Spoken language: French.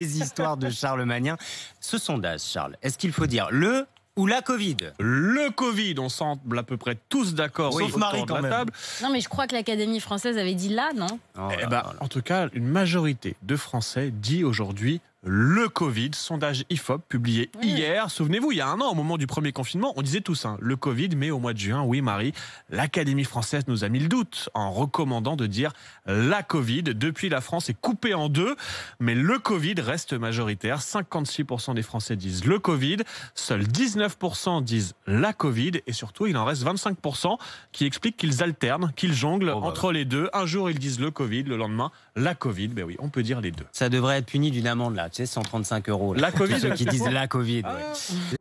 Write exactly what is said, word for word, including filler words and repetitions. Les histoires de Charlemagne. Ce sondage, Charles, est-ce qu'il faut dire le ou la Covid? Le Covid, on semble à peu près tous d'accord, oui, sauf Marie quand même. Table. Non, mais je crois que l'Académie française avait dit là, non oh, eh ben, en tout cas, une majorité de Français dit aujourd'hui le Covid, sondage I F O P publié oui. hier. Souvenez-vous, il y a un an, au moment du premier confinement, on disait tous hein, le Covid, mais au mois de juin, oui Marie, l'Académie française nous a mis le doute en recommandant de dire la Covid. Depuis, la France est coupée en deux, mais le Covid reste majoritaire. cinquante-six pour cent des Français disent le Covid, seuls dix-neuf pour cent disent la Covid, et surtout, il en reste vingt-cinq pour cent qui expliquent qu'ils alternent, qu'ils jonglent oh, bah, entre ouais. les deux. Un jour, ils disent le Covid, le lendemain, la Covid. Ben oui, on peut dire les deux. Ça devrait être puni d'une amende, là. cent trente-cinq euros. Là, la Covid, ceux qui disent la Covid. Ah. Ouais.